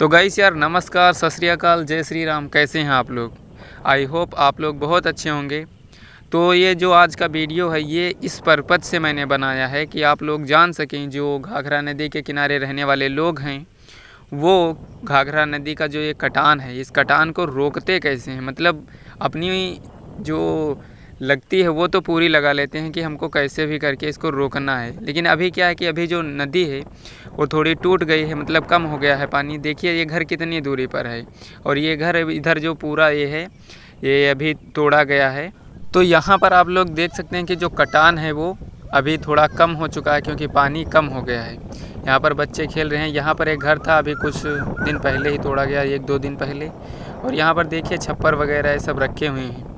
तो गाइस यार नमस्कार, सत श्री अकाल, जय श्री राम। कैसे हैं आप लोग? आई होप आप लोग बहुत अच्छे होंगे। तो ये जो आज का वीडियो है ये इस पर्पज से मैंने बनाया है कि आप लोग जान सकें जो घाघरा नदी के किनारे रहने वाले लोग हैं वो घाघरा नदी का जो ये कटान है इस कटान को रोकते कैसे हैं। मतलब अपनी जो लगती है वो तो पूरी लगा लेते हैं कि हमको कैसे भी करके इसको रोकना है, लेकिन अभी क्या है कि अभी जो नदी है वो थोड़ी टूट गई है, मतलब कम हो गया है पानी। देखिए ये घर कितनी दूरी पर है और ये घर इधर जो पूरा ये है ये अभी तोड़ा गया है। तो यहाँ पर आप लोग देख सकते हैं कि जो कटान है वो अभी थोड़ा कम हो चुका है क्योंकि पानी कम हो गया है। यहाँ पर बच्चे खेल रहे हैं। यहाँ पर एक घर था, अभी कुछ दिन पहले ही तोड़ा गया, 1-2 दिन पहले। और यहाँ पर देखिए छप्पर वगैरह ये सब रखे हुए हैं।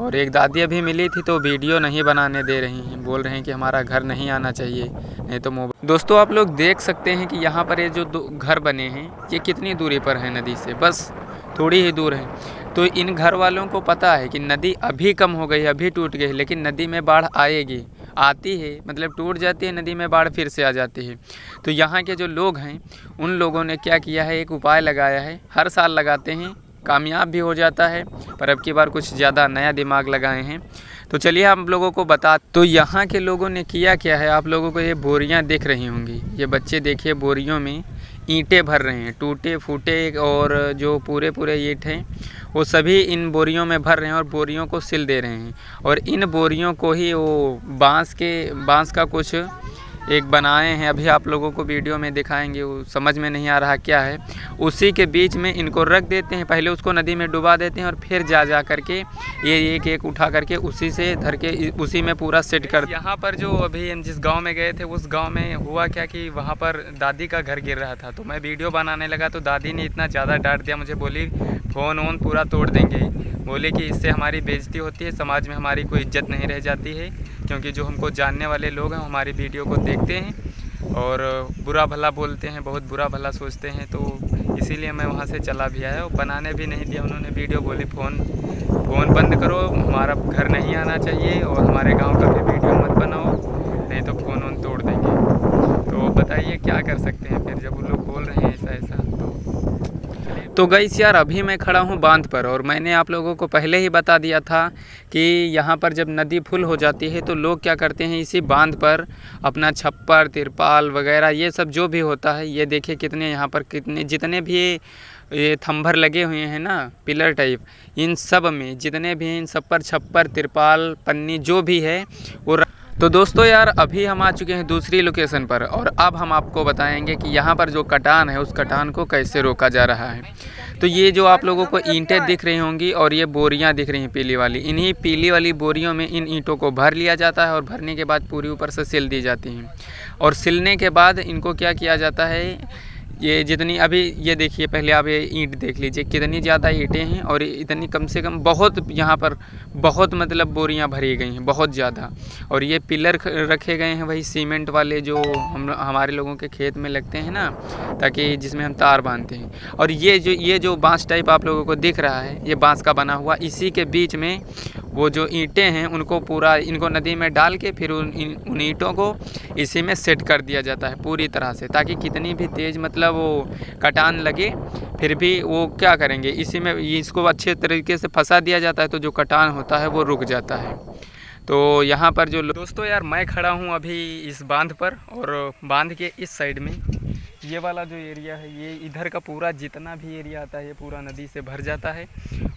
और एक दादी अभी मिली थी तो वीडियो नहीं बनाने दे रही हैं, बोल रहे हैं कि हमारा घर नहीं आना चाहिए नहीं तो मोबाइल। दोस्तों आप लोग देख सकते हैं कि यहाँ पर ये जो घर बने हैं ये कितनी दूरी पर है नदी से, बस थोड़ी ही दूर है। तो इन घर वालों को पता है कि नदी अभी कम हो गई, अभी टूट गई, लेकिन नदी में बाढ़ आएगी, आती है, मतलब टूट जाती है नदी में, बाढ़ फिर से आ जाती है। तो यहाँ के जो लोग हैं उन लोगों ने क्या किया है, एक उपाय लगाया है, हर साल लगाते हैं, कामयाब भी हो जाता है, पर अब की बार कुछ ज़्यादा नया दिमाग लगाए हैं। तो चलिए हम लोगों को बता, तो यहाँ के लोगों ने किया क्या है, आप लोगों को ये बोरियाँ दिख रही होंगी, ये बच्चे देखिए बोरियों में ईंटें भर रहे हैं, टूटे फूटे और जो पूरे पूरे ईंट हैं वो सभी इन बोरियों में भर रहे हैं और बोरियों को सिल दे रहे हैं। और इन बोरियों को ही वो बाँस का कुछ एक बनाए हैं, अभी आप लोगों को वीडियो में दिखाएंगे, वो समझ में नहीं आ रहा क्या है। उसी के बीच में इनको रख देते हैं, पहले उसको नदी में डुबा देते हैं और फिर जा करके ये एक एक उठा करके उसी से धर के उसी में पूरा सेट कर। यहाँ पर जो अभी हम जिस गांव में गए थे उस गांव में हुआ क्या कि वहाँ पर दादी का घर गिर रहा था, तो मैं वीडियो बनाने लगा तो दादी ने इतना ज़्यादा डांट दिया मुझे, बोली फ़ोन वोन पूरा तोड़ देंगे, बोले कि इससे हमारी बेइज्जती होती है, समाज में हमारी कोई इज्जत नहीं रह जाती है, क्योंकि जो हमको जानने वाले लोग हैं हमारी वीडियो को देखते हैं और बुरा भला बोलते हैं, बहुत बुरा भला सोचते हैं। तो इसीलिए मैं वहाँ से चला भी आया और बनाने भी नहीं दिया उन्होंने वीडियो, बोली फ़ोन बंद करो, हमारा घर नहीं आना चाहिए और हमारे गांव का भी वीडियो मत बनाओ नहीं तो फ़ोन वोन तोड़ देंगे। तो बताइए क्या कर सकते हैं फिर जब वो लोग बोल रहे हैं ऐसा ऐसा। तो गाइस यार अभी मैं खड़ा हूँ बांध पर, और मैंने आप लोगों को पहले ही बता दिया था कि यहाँ पर जब नदी फुल हो जाती है तो लोग क्या करते हैं, इसी बांध पर अपना छप्पर तिरपाल वगैरह ये सब जो भी होता है, ये देखिए कितने यहाँ पर जितने भी ये थंभर लगे हुए हैं ना पिलर टाइप, इन सब में जितने भी इन सब पर छप्पर तिरपाल पन्नी जो भी है वो। तो दोस्तों यार अभी हम आ चुके हैं दूसरी लोकेशन पर और अब हम आपको बताएंगे कि यहाँ पर जो कटान है उस कटान को कैसे रोका जा रहा है। तो ये जो आप लोगों को ईंटें दिख रही होंगी और ये बोरियाँ दिख रही हैं पीली वाली, इन्हीं पीली वाली बोरियों में इन ईंटों को भर लिया जाता है और भरने के बाद पूरी ऊपर से सिल दी जाती हैं। और सिलने के बाद इनको क्या किया जाता है, ये जितनी अभी ये देखिए, पहले आप ये ईंट देख लीजिए कितनी ज़्यादा ईंटें हैं और इतनी कम से कम बहुत यहाँ पर बहुत मतलब बोरियाँ भरी गई हैं बहुत ज़्यादा। और ये पिलर रखे गए हैं वही सीमेंट वाले जो हमारे लोगों के खेत में लगते हैं ना, ताकि जिसमें हम तार बांधते हैं। और ये जो बाँस टाइप आप लोगों को दिख रहा है ये बाँस का बना हुआ, इसी के बीच में वो जो ईंटें हैं उनको पूरा इनको नदी में डाल के फिर उन ईंटों को इसी में सेट कर दिया जाता है पूरी तरह से, ताकि कितनी भी तेज़ मतलब वो कटान लगे फिर भी वो क्या करेंगे, इसी में इसको अच्छे तरीके से फंसा दिया जाता है तो जो कटान होता है वो रुक जाता है। तो यहाँ पर जो दोस्तों यार मैं खड़ा हूँ अभी इस बांध पर, और बांध के इस साइड में ये वाला जो एरिया है ये इधर का पूरा जितना भी एरिया आता है ये पूरा नदी से भर जाता है।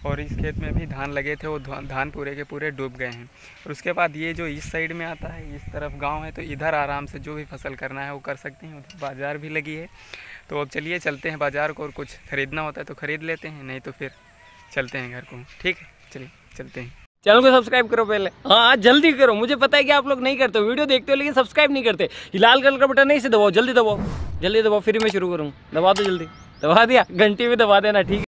और इस खेत में भी धान लगे थे वो धान पूरे के पूरे डूब गए हैं। और उसके बाद ये जो इस साइड में आता है, इस तरफ गांव है, तो इधर आराम से जो भी फसल करना है वो कर सकते हैं। उधर बाज़ार भी लगी है, तो अब चलिए चलते हैं बाज़ार को, और कुछ ख़रीदना होता है तो ख़रीद लेते हैं, नहीं तो फिर चलते हैं घर को। ठीक है, चलिए चलते हैं। चैनल को सब्सक्राइब करो पहले, हाँ जल्दी करो, मुझे पता है कि आप लोग नहीं करते हो, वीडियो देखते हो लेकिन सब्सक्राइब नहीं करते। लाल कलर का बटन है इसे दबाओ, जल्दी दबाओ, जल्दी दबाओ, फिर मैं शुरू करूँ, दबा दो, जल्दी दबा दिया, घंटी भी दबा देना, ठीक है।